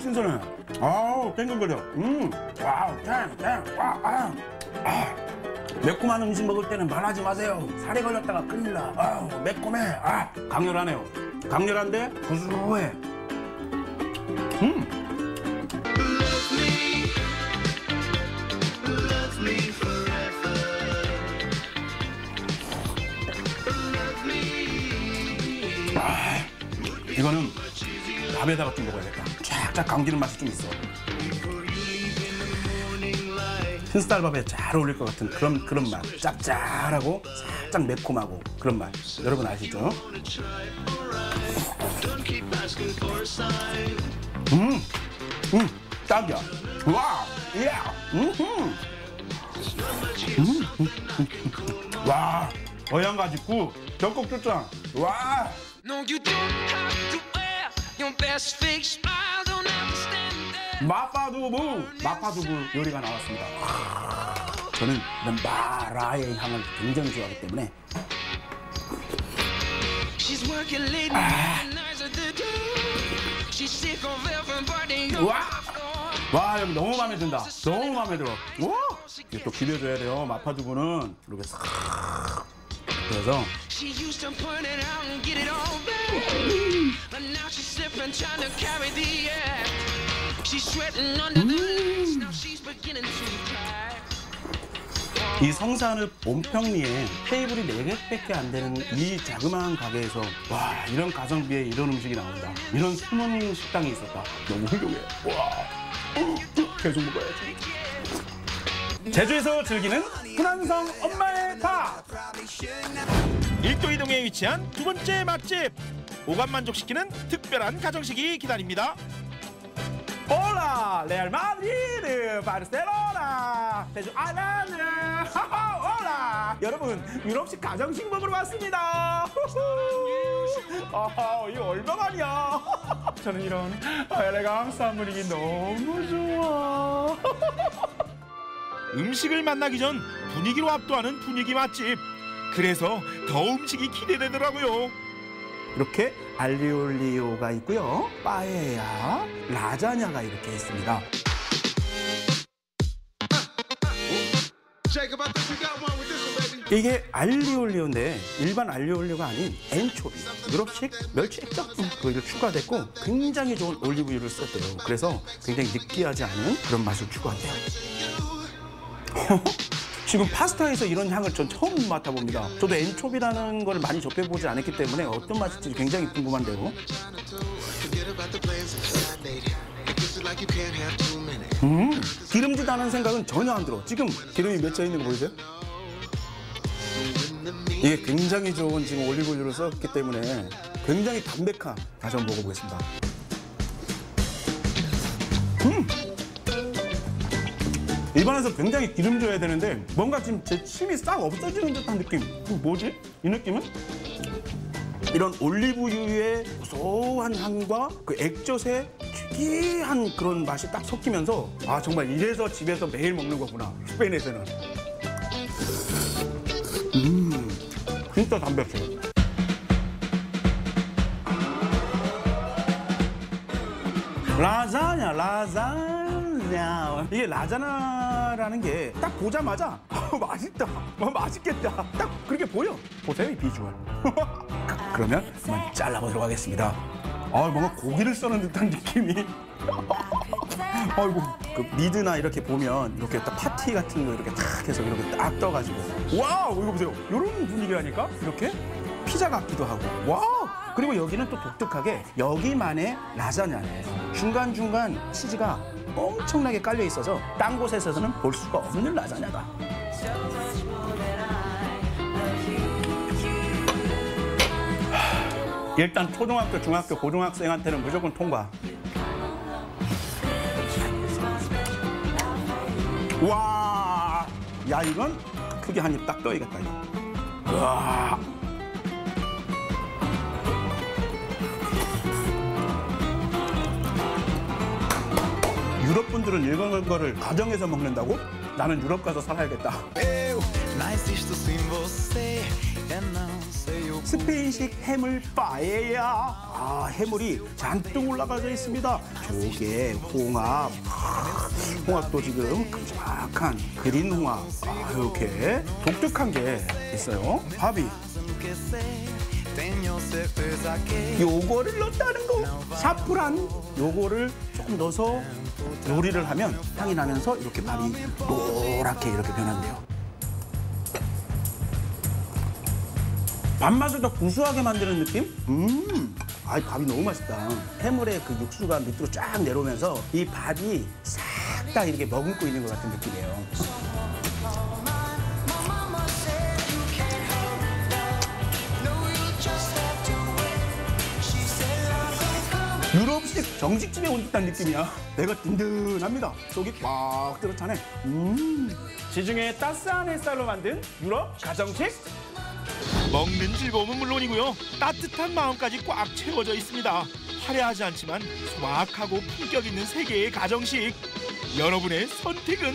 신선해. 아우, 땡글거려. 음, 와우, 땡, 땡, 와, 아. 아. 매콤한 음식 먹을 때는 말하지 마세요. 살이 걸렸다가 큰일 나. 아우, 매콤해. 아, 강렬하네요. 강렬한데 고소해. 음. 아, 이거는 밥에다가 좀 먹어야겠다. 쫙쫙 감기는 맛이 좀 있어. 흰쌀밥에 잘 어울릴 것 같은 그런 그런 맛. 짭짤하고 살짝 매콤하고 그런 맛. 여러분 아시죠? 음, 음, 딱이야. 와, 예, 음, 음, 음, 음, 음. 와, 어양가지구 전국 출장. 와. 마파두부, 마파두부 요리가 나왔습니다. 와, 저는 이런 마라의 향을 굉장히 좋아하기 때문에. 아. 와! 와, 여기 너무 마음에 든다. 너무 마음에 들어. 와! 이게 또 비벼줘야 돼요. 마파두부는 이렇게 싹. 그래서. 음. 이 성산읍 온평리에 테이블이 네 개밖에 안 되는 이 자그마한 가게에서 와, 이런 가성비에 이런 음식이 나온다. 이런 숨은 식당이 있었다. 너무 훌륭해. 와, 계속 먹어야지. 제주에서 즐기는 군안성 엄마의 밥. 일도 이동에 위치한 두 번째 맛집. 오감 만족시키는 특별한 가정식이 기다립니다. 올라 레알 마드리드 바르셀로나 제주 아라네 하하 올라 여러분 유럽식 가정식 먹으러 왔습니다. 아하 이거 얼마만이야. 저는 이런 엘레강스한 분위기 너무 좋아. 음식을 만나기 전 분위기로 압도하는 분위기 맛집. 그래서 더 음식이 기대되더라고요. 이렇게 알리올리오가 있고요. 빠에야, 라자냐가 이렇게 있습니다. 이게 알리올리오인데 일반 알리올리오가 아닌 엔초비, 유럽식 멸치 액젓 그게 추가됐고 굉장히 좋은 올리브유를 썼대요. 그래서 굉장히 느끼하지 않은 그런 맛을 추구한대요. 지금 파스타에서 이런 향을 전 처음 맡아봅니다. 저도 엔초비라는 걸 많이 접해보지 않았기 때문에 어떤 맛일지 굉장히 궁금한데요. 음, 기름지다는 생각은 전혀 안 들어. 지금 기름이 몇 차 있는 거 보이세요? 이게 굉장히 좋은 지금 올리브유를 썼기 때문에 굉장히 담백한. 다시 한번 먹어보겠습니다. 음! 입안에서 굉장히 기름져야 되는데 뭔가 지금 제 침이 싹 없어지는 듯한 느낌. 뭐지? 이 느낌은? 이런 올리브유의 고소한 향과 그 액젓의 특이한 그런 맛이 딱 섞이면서 아 정말 이래서 집에서 매일 먹는 거구나. 스페인에서는. 음, 진짜 담백해요. 라자냐, 라자냐. 이게 라자냐라는 게 딱 보자마자 맛있다, 맛있겠다 딱 그렇게 보여. 보세요 이 비주얼. 그러면 한번 잘라보도록 하겠습니다. 아 뭔가 고기를 써는 듯한 느낌이. 아이고 그 미드나 이렇게 보면 이렇게 딱 파티 같은 거 이렇게 딱 해서 이렇게 딱 떠가지고 와우 이거 보세요. 이런 분위기라니까 이렇게 피자 같기도 하고 와우. 그리고 여기는 또 독특하게 여기만의 라자냐예요. 중간중간 치즈가 엄청나게 깔려 있어서 딴 곳에서는 볼 수가 없는 라자냐다. 일단 초등학교, 중학교, 고등학생한테는 무조건 통과. 와, 야 이건 크게 한 입 딱 떠야겠다. 와. 유럽 분들은 이런 거를 가정에서 먹는다고? 나는 유럽 가서 살아야겠다. 스페인식 해물 빠에야. 아, 해물이 잔뜩 올라가져 있습니다. 조개, 홍합. 홍합도 지금 큼직한 그린 홍합. 아, 이렇게 독특한 게 있어요. 밥이. 요거를 넣었다는 거. 샤프란. 요거를 조금 넣어서 요리를 하면 향이 나면서 이렇게 밥이 노랗게 이렇게 변한대요. 밥맛을 더 구수하게 만드는 느낌? 음, 아, 밥이 너무 맛있다. 해물의 그 육수가 밑으로 쫙 내려오면서 이 밥이 싹 다 이렇게 머금고 있는 것 같은 느낌이에요. 유럽식 정식집에 온 듯한 느낌이야. 내가 든든합니다. 속이 꽉 들어차네. 음. 지중해 따스한 햇살로 만든 유럽 가정식. 먹는 즐거움은 물론이고요. 따뜻한 마음까지 꽉 채워져 있습니다. 화려하지 않지만 소박하고 품격 있는 세계의 가정식. 여러분의 선택은?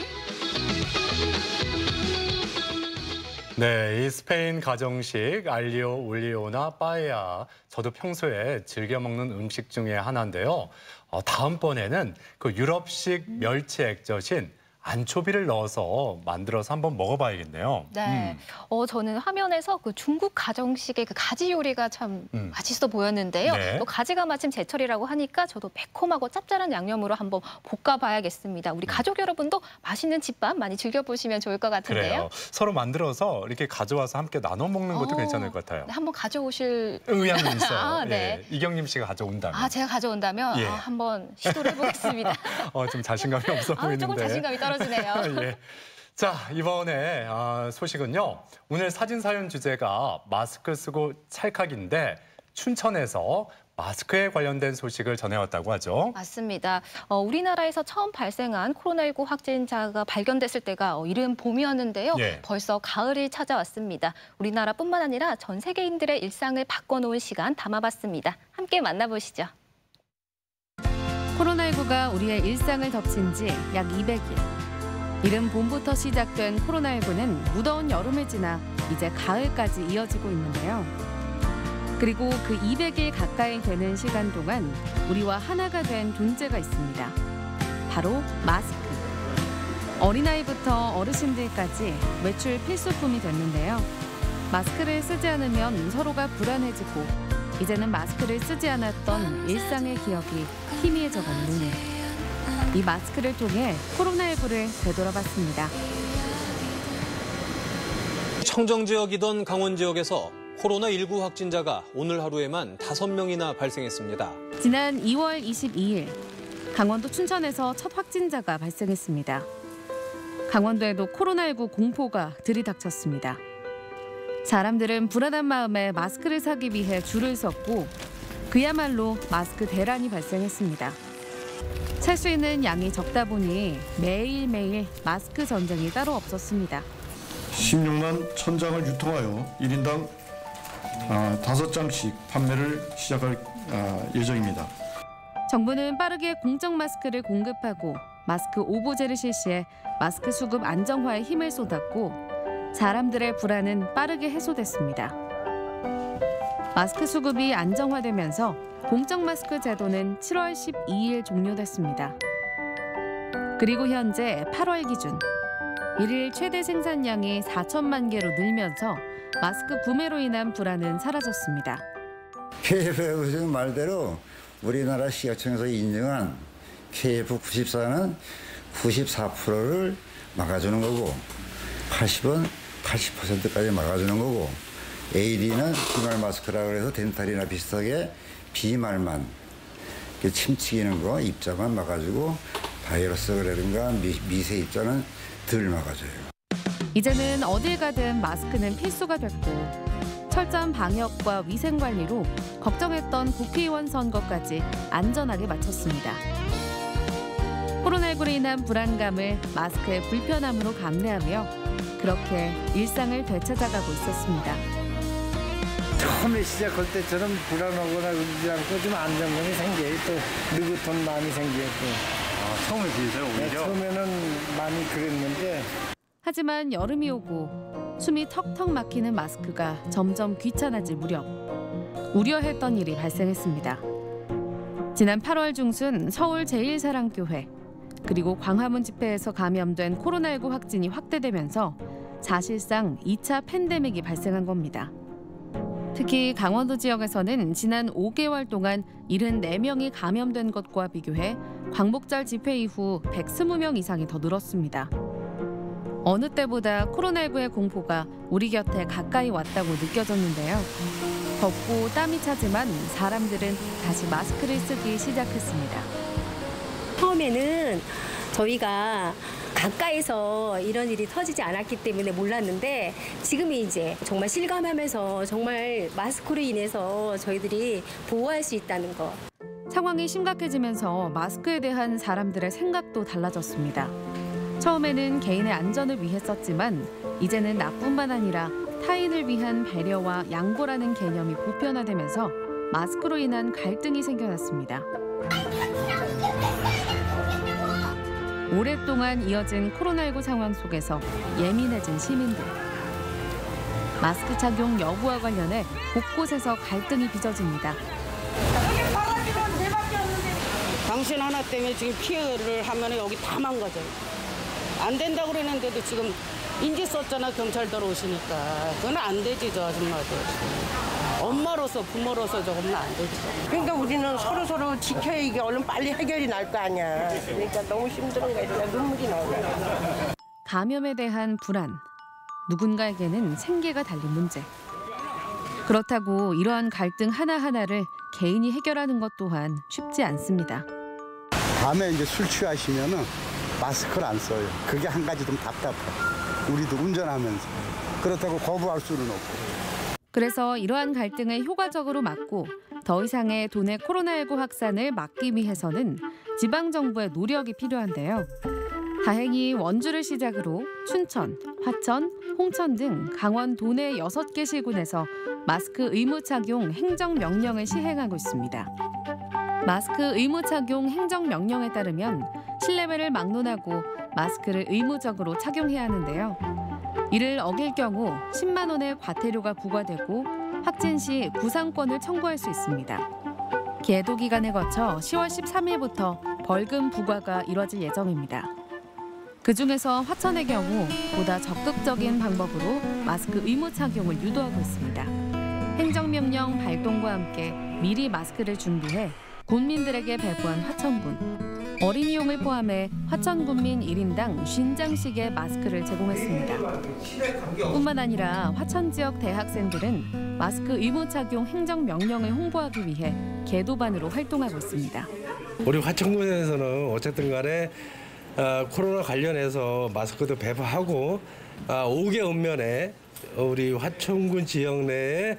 네, 이 스페인 가정식 알리오 올리오나 빠에야, 저도 평소에 즐겨 먹는 음식 중에 하나인데요. 어, 다음번에는 그 유럽식 멸치 액젓인 안초비를 넣어서 만들어서 한번 먹어봐야겠네요. 네, 음. 어, 저는 화면에서 그 중국 가정식의 그 가지 요리가 참 음. 맛있어 보였는데요. 네. 또 가지가 마침 제철이라고 하니까 저도 매콤하고 짭짤한 양념으로 한번 볶아봐야겠습니다. 우리 가족 여러분도 맛있는 집밥 많이 즐겨보시면 좋을 것 같은데요. 그래요. 서로 만들어서 이렇게 가져와서 함께 나눠 먹는 것도 어, 괜찮을 것 같아요. 네, 한번 가져오실 의향이 있어요. 아, 네. 예, 이경림 씨가 가져온다면. 아, 제가 가져온다면 예. 아, 한번 시도를 해보겠습니다. 어, 좀 자신감이 없어 보이는데. 아, 조금 자신감이 떨어지네요. 예. 자, 이번에 아, 소식은요. 오늘 사진 사연 주제가 마스크 쓰고 찰칵인데 춘천에서 마스크에 관련된 소식을 전해왔다고 하죠. 맞습니다. 어, 우리나라에서 처음 발생한 코로나십구 확진자가 발견됐을 때가 어, 이른 봄이었는데요. 예. 벌써 가을이 찾아왔습니다. 우리나라뿐만 아니라 전 세계인들의 일상을 바꿔놓은 시간 담아봤습니다. 함께 만나보시죠. 코로나십구가 우리의 일상을 덮친 지 약 이백 일. 이른 봄부터 시작된 코로나십구는 무더운 여름을 지나 이제 가을까지 이어지고 있는데요. 그리고 그 이백 일 가까이 되는 시간 동안 우리와 하나가 된 존재가 있습니다. 바로 마스크. 어린아이부터 어르신들까지 외출 필수품이 됐는데요. 마스크를 쓰지 않으면 서로가 불안해지고 이제는 마스크를 쓰지 않았던 일상의 기억이 희미해져가는 눈이에요. 이 마스크를 통해 코로나십구를 되돌아봤습니다. 청정지역이던 강원 지역에서 코로나십구 확진자가 오늘 하루에만 다섯 명이나 발생했습니다. 지난 이월 이십이일 강원도 춘천에서 첫 확진자가 발생했습니다. 강원도에도 코로나십구 공포가 들이닥쳤습니다. 사람들은 불안한 마음에 마스크를 사기 위해 줄을 섰고 그야말로 마스크 대란이 발생했습니다. 찰 수 있는 양이 적다 보니 매일매일 마스크 전쟁이 따로 없었습니다. 십육만 천 장을 유통하여 일 인당 다섯 장씩 판매를 시작할 예정입니다. 정부는 빠르게 공적 마스크를 공급하고 마스크 오보제를 실시해 마스크 수급 안정화에 힘을 쏟았고 사람들의 불안은 빠르게 해소됐습니다. 마스크 수급이 안정화되면서 공적 마스크 제도는 칠월 십이일 종료됐습니다. 그리고 현재 팔월 기준 일일 최대 생산량이 사천만 개로 늘면서 마스크 구매로 인한 불안은 사라졌습니다. 케이에프 말대로 우리나라 식약청에서 인정한 케이에프 구십사는 구십사 퍼센트를 막아주는 거고 팔십은 팔십 퍼센트까지 막아주는 거고 에이디는 비말 마스크라고 해서 덴탈이나 비슷하게 비말만, 침튀기는 거, 입자만 막아주고 바이러스라든가 미세 입자는 덜 막아줘요. 이제는 어딜 가든 마스크는 필수가 됐고 철저한 방역과 위생관리로 걱정했던 국회의원 선거까지 안전하게 마쳤습니다. 코로나십구로 인한 불안감을 마스크의 불편함으로 감내하며 그렇게 일상을 되찾아가고 있었습니다. 처음에 시작할 때처럼 불안하거나 그러지 않고 좀 안정감이 생겨요. 또 느긋한 마음이 생겼고. 아, 처음에 비해서요, 오히려? 네, 처음에는 많이 그랬는데. 하지만 여름이 오고 숨이 턱턱 막히는 마스크가 점점 귀찮아질 무렵 우려했던 일이 발생했습니다. 지난 팔월 중순 서울 제일사랑교회 그리고 광화문 집회에서 감염된 코로나십구 확진이 확대되면서 사실상 이 차 팬데믹이 발생한 겁니다. 특히 강원도 지역에서는 지난 오 개월 동안 칠십사 명이 감염된 것과 비교해 광복절 집회 이후 백이십 명 이상이 더 늘었습니다. 어느 때보다 코로나십구의 공포가 우리 곁에 가까이 왔다고 느껴졌는데요. 덥고 땀이 차지만 사람들은 다시 마스크를 쓰기 시작했습니다. 처음에는 저희가 가까이서 이런 일이 터지지 않았기 때문에 몰랐는데 지금이 이제 정말 실감하면서 정말 마스크로 인해서 저희들이 보호할 수 있다는 거. 상황이 심각해지면서 마스크에 대한 사람들의 생각도 달라졌습니다. 처음에는 개인의 안전을 위해 썼지만 이제는 나뿐만 아니라 타인을 위한 배려와 양보라는 개념이 보편화되면서 마스크로 인한 갈등이 생겨났습니다. 오랫동안 이어진 코로나십구 상황 속에서 예민해진 시민들. 마스크 착용 여부와 관련해 곳곳에서 갈등이 빚어집니다. 당신 하나 때문에 지금 피해를 하면 여기 다 망가져요. 안 된다고 그랬는데도 지금 인지 썼잖아, 경찰 들어오시니까. 그건 안 되지, 저 아줌마도. 엄마로서, 부모로서 저거는 안 되지. 그러니까 우리는 서로서로 지켜야 이게 얼른 빨리 해결이 날 거 아니야. 그러니까 너무 힘든 거야. 눈물이 나오잖아. 감염에 대한 불안. 누군가에게는 생계가 달린 문제. 그렇다고 이러한 갈등 하나하나를 개인이 해결하는 것 또한 쉽지 않습니다. 밤에 이제 술 취하시면은 마스크를 안 써요. 그게 한 가지 좀 답답해요. 우리도 운전하면서. 그렇다고 거부할 수는 없고. 그래서 이러한 갈등을 효과적으로 막고 더 이상의 도내 코로나십구 확산을 막기 위해서는 지방정부의 노력이 필요한데요. 다행히 원주를 시작으로 춘천, 화천, 홍천 등 강원 도내 여섯 개 시군에서 마스크 의무 착용 행정명령을 시행하고 있습니다. 마스크 의무 착용 행정명령에 따르면 실내외를 막론하고 마스크를 의무적으로 착용해야 하는데요. 이를 어길 경우 십만 원의 과태료가 부과되고 확진 시 구상권을 청구할 수 있습니다. 계도 기간에 거쳐 시월 십삼일부터 벌금 부과가 이뤄질 예정입니다. 그중에서 화천의 경우 보다 적극적인 방법으로 마스크 의무 착용을 유도하고 있습니다. 행정명령 발동과 함께 미리 마스크를 준비해 군민들에게 배부한 화천군. 어린이용을 포함해 화천군민 일인당 오십 장씩의 마스크를 제공했습니다. 뿐만 아니라 화천 지역 대학생들은 마스크 의무 착용 행정명령을 홍보하기 위해 계도반으로 활동하고 있습니다. 우리 화천군에서는 어쨌든 간에 아, 코로나 관련해서 마스크도 배부하고 아, 다섯 개 읍면에 우리 화천군 지역 내에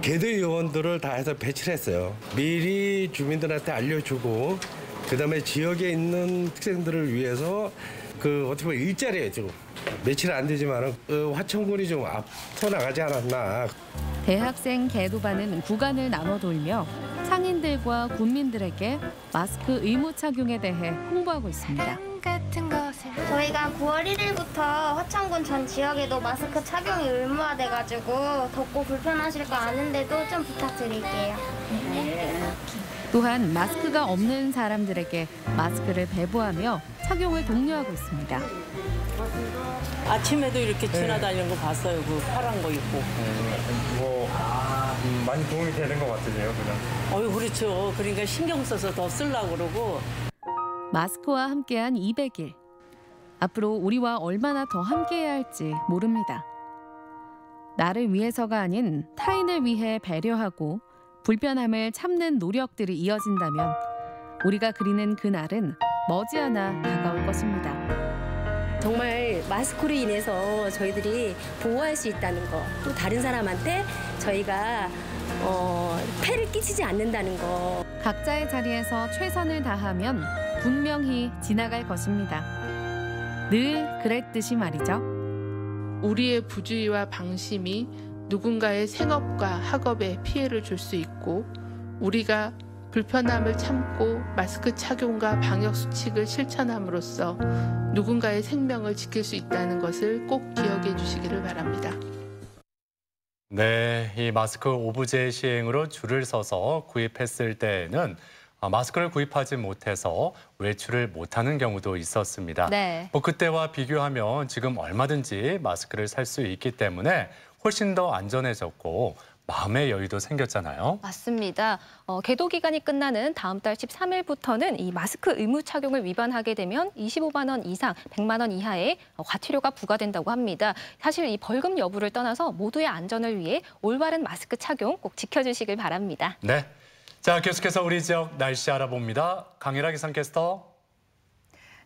계도요원들을 다 해서 배치를 했어요. 미리 주민들한테 알려주고 그다음에 지역에 있는 학생들을 위해서 그 어떻게 보면 일자리에 지금 며칠 안 되지만 그 화천군이 좀 앞서 나가지 않았나. 대학생 계도반은 구간을 나눠 돌며 상인들과 군민들에게 마스크 의무 착용에 대해 홍보하고 있습니다. 같은 것을. 저희가 구월 일일부터 화천군 전 지역에도 마스크 착용이 의무화돼가지고 덥고 불편하실 거 아는데도 좀 부탁드릴게요. 네. 또한 마스크가 없는 사람들에게 마스크를 배부하며 착용을 독려하고 있습니다. 아침에도 이렇게 지나다니는 거 봤어요. 그 파란 거 입고. 뭐 음, 많이 도움이 되는 것 같으세요, 그냥? 어유 그렇죠. 그러니까 신경 써서 더 쓰려고 그러고. 마스크와 함께한 이백 일. 앞으로 우리와 얼마나 더 함께해야 할지 모릅니다. 나를 위해서가 아닌 타인을 위해 배려하고 불편함을 참는 노력들이 이어진다면 우리가 그리는 그날은 머지않아 다가올 것입니다. 정말 마스크로 인해서 저희들이 보호할 수 있다는 거, 또 다른 사람한테 저희가 어, 폐를 끼치지 않는다는 거. 각자의 자리에서 최선을 다하면 분명히 지나갈 것입니다. 늘 그랬듯이 말이죠. 우리의 부주의와 방심이 누군가의 생업과 학업에 피해를 줄 수 있고 우리가 불편함을 참고 마스크 착용과 방역수칙을 실천함으로써 누군가의 생명을 지킬 수 있다는 것을 꼭 기억해 주시기를 바랍니다. 네, 이 마스크 오부제 시행으로 줄을 서서 구입했을 때에는 마스크를 구입하지 못해서 외출을 못하는 경우도 있었습니다. 네. 뭐 그때와 비교하면 지금 얼마든지 마스크를 살 수 있기 때문에 훨씬 더 안전해졌고 마음의 여유도 생겼잖아요. 맞습니다. 어, 계도 기간이 끝나는 다음 달 십삼일부터는 이 마스크 의무 착용을 위반하게 되면 이십오만 원 이상, 백만 원 이하의 과태료가 부과된다고 합니다. 사실 이 벌금 여부를 떠나서 모두의 안전을 위해 올바른 마스크 착용 꼭 지켜주시길 바랍니다. 네. 자, 계속해서 우리 지역 날씨 알아봅니다. 강혜라 기상캐스터.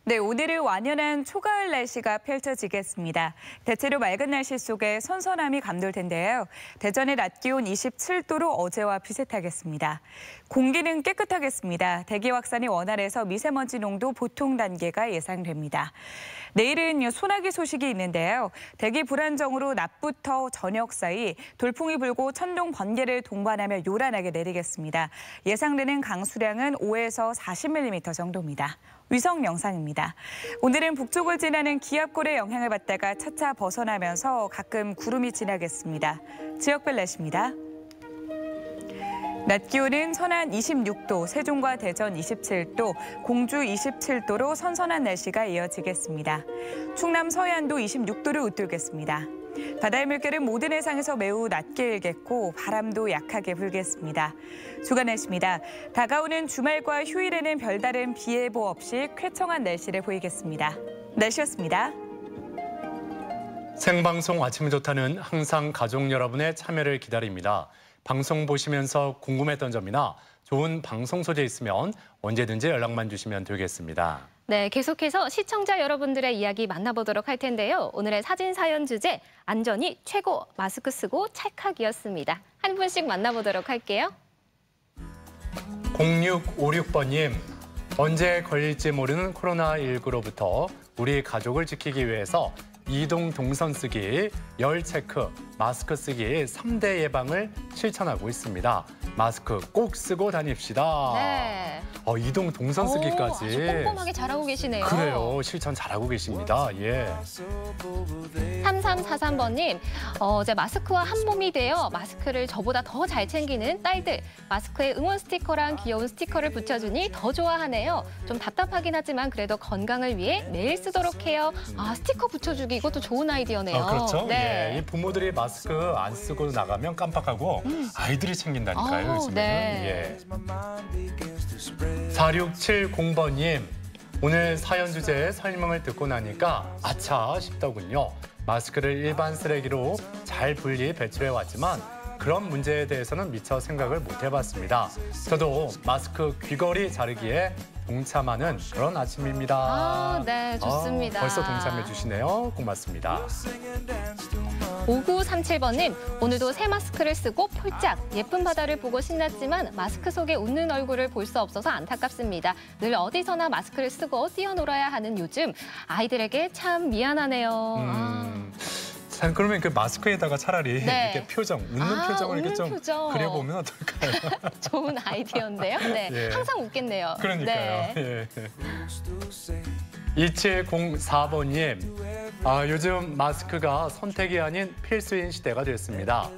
네, 오늘은 완연한 초가을 날씨가 펼쳐지겠습니다. 대체로 맑은 날씨 속에 선선함이 감돌 텐데요. 대전의 낮 기온 이십칠 도로 어제와 비슷하겠습니다. 공기는 깨끗하겠습니다. 대기 확산이 원활해서 미세먼지 농도 보통 단계가 예상됩니다. 내일은 소나기 소식이 있는데요. 대기 불안정으로 낮부터 저녁 사이 돌풍이 불고 천둥 번개를 동반하며 요란하게 내리겠습니다. 예상되는 강수량은 오에서 사십 밀리미터 정도입니다. 위성 영상입니다. 오늘은 북쪽을 지나는 기압골의 영향을 받다가 차차 벗어나면서 가끔 구름이 지나겠습니다. 지역별 날씨입니다. 낮 기온은 서난 이십육 도, 세종과 대전 이십칠 도, 공주 이십칠 도로 선선한 날씨가 이어지겠습니다. 충남 서해안도 이십육 도를 웃돌겠습니다. 바다의 물결은 모든 해상에서 매우 낮게 일겠고 바람도 약하게 불겠습니다. 주간 날씨입니다. 다가오는 주말과 휴일에는 별다른 비 예보 없이 쾌청한 날씨를 보이겠습니다. 날씨였습니다. 생방송 아침이 좋다는 항상 가족 여러분의 참여를 기다립니다. 방송 보시면서 궁금했던 점이나 좋은 방송 소재 있으면 언제든지 연락만 주시면 되겠습니다. 네, 계속해서 시청자 여러분들의 이야기 만나보도록 할 텐데요. 오늘의 사진 사연 주제, 안전이 최고, 마스크 쓰고 찰칵이었습니다. 한 분씩 만나보도록 할게요. 공육오육 번님, 언제 걸릴지 모르는 코로나 십구로부터 우리 가족을 지키기 위해서 이동 동선 쓰기, 열 체크, 마스크 쓰기 삼 대 예방을 실천하고 있습니다. 마스크 꼭 쓰고 다닙시다. 네. 어, 이동 동선 쓰기까지. 오, 아주 꼼꼼하게 잘하고 계시네요. 그래요. 실천 잘하고 계십니다. 예. 삼삼사삼 번님, 어, 어제 마스크와 한 몸이 되어 마스크를 저보다 더 잘 챙기는 딸들. 마스크에 응원 스티커랑 귀여운 스티커를 붙여주니 더 좋아하네요. 좀 답답하긴 하지만 그래도 건강을 위해 매일 쓰도록 해요. 아, 스티커 붙여주기. 이것도 좋은 아이디어네요. 아, 그렇죠. 네. 예, 부모들이 마스크 안 쓰고 나가면 깜빡하고 음. 아이들이 챙긴다니까요. 오, 요즘에는. 네. 예. 사육칠공 번님, 오늘 사연 주제의 설명을 듣고 나니까 아차 싶더군요. 마스크를 일반 쓰레기로 잘 분리 배출해왔지만 그런 문제에 대해서는 미처 생각을 못 해봤습니다. 저도 마스크 귀걸이 자르기에 동참하는 그런 아침입니다. 아, 네, 좋습니다. 아, 벌써 동참해 주시네요. 고맙습니다. 오구삼칠 번님, 오늘도 새 마스크를 쓰고 폴짝, 예쁜 바다를 보고 신났지만 마스크 속에 웃는 얼굴을 볼 수 없어서 안타깝습니다. 늘 어디서나 마스크를 쓰고 뛰어놀아야 하는 요즘, 아이들에게 참 미안하네요. 음... 아. 그러면 그 마스크에다가 차라리 네. 이렇게 표정, 웃는 아, 표정을 웃는 이렇게 좀 표정. 그려보면 어떨까요? 좋은 아이디어인데요. 네, 예. 항상 웃겠네요. 그러니까요. 네. 예. 이칠공사 번님, 아, 요즘 마스크가 선택이 아닌 필수인 시대가 됐습니다.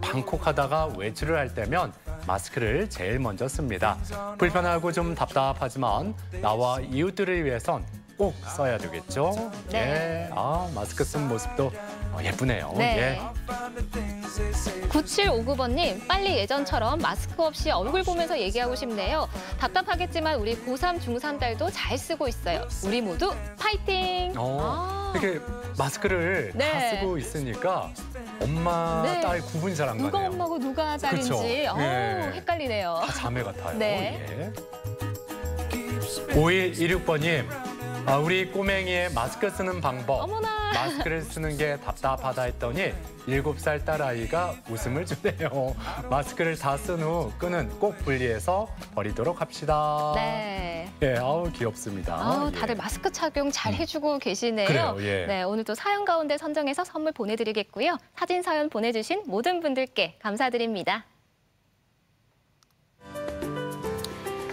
방콕하다가 외출을 할 때면 마스크를 제일 먼저 씁니다. 불편하고 좀 답답하지만 나와 이웃들을 위해선 꼭 써야 되겠죠. 네. 예. 아, 마스크 쓴 모습도 예쁘네요. 네. 예. 구칠오구 번님, 빨리 예전처럼 마스크 없이 얼굴 보면서 얘기하고 싶네요. 답답하겠지만 우리 고삼, 중삼 딸도 잘 쓰고 있어요. 우리 모두 파이팅! 어, 아. 이렇게 마스크를 네. 다 쓰고 있으니까 엄마, 네. 딸 구분이 잘 안 가네요. 누가 엄마고 누가 딸인지 그렇죠? 예. 오, 헷갈리네요. 다 자매 같아요. 네. 예. 오일일육 번님. 아, 우리 꼬맹이의 마스크 쓰는 방법, 어머나. 마스크를 쓰는 게 답답하다 했더니 일곱 살 딸아이가 웃음을 주네요. 마스크를 다 쓴 후 끈은 꼭 분리해서 버리도록 합시다. 네. 예, 아우 귀엽습니다. 아우, 다들 예. 마스크 착용 잘 해주고 계시네요. 그래요, 예. 네, 오늘도 사연 가운데 선정해서 선물 보내드리겠고요. 사진 사연 보내주신 모든 분들께 감사드립니다.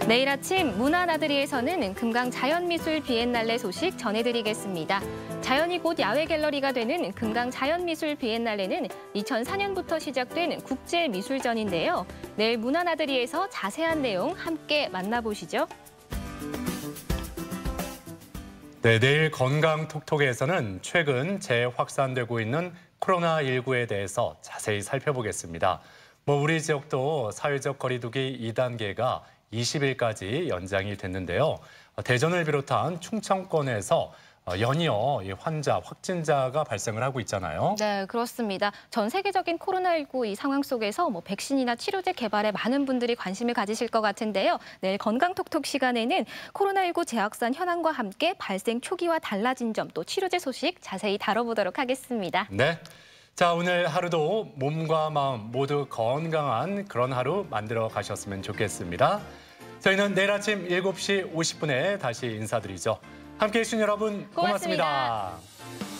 내일 아침 문화나들이에서는 금강자연미술비엔날레 소식 전해드리겠습니다. 자연이 곧 야외 갤러리가 되는 금강자연미술비엔날레는 이천사 년부터 시작된 국제미술전인데요. 내일 문화나들이에서 자세한 내용 함께 만나보시죠. 네, 내일 건강톡톡에서는 최근 재확산되고 있는 코로나 십구에 대해서 자세히 살펴보겠습니다. 뭐 우리 지역도 사회적 거리두기 이 단계가 이십 일까지 연장이 됐는데요. 대전을 비롯한 충청권에서 연이어 환자, 확진자가 발생을 하고 있잖아요. 네, 그렇습니다. 전 세계적인 코로나십구 이 상황 속에서 뭐 백신이나 치료제 개발에 많은 분들이 관심을 가지실 것 같은데요. 내일 건강톡톡 시간에는 코로나십구 재확산 현황과 함께 발생 초기와 달라진 점, 또 치료제 소식 자세히 다뤄보도록 하겠습니다. 네, 자 오늘 하루도 몸과 마음 모두 건강한 그런 하루 만들어 가셨으면 좋겠습니다. 저희는 내일 아침 일곱 시 오십 분에 다시 인사드리죠. 함께해 주신 여러분 고맙습니다. 고맙습니다.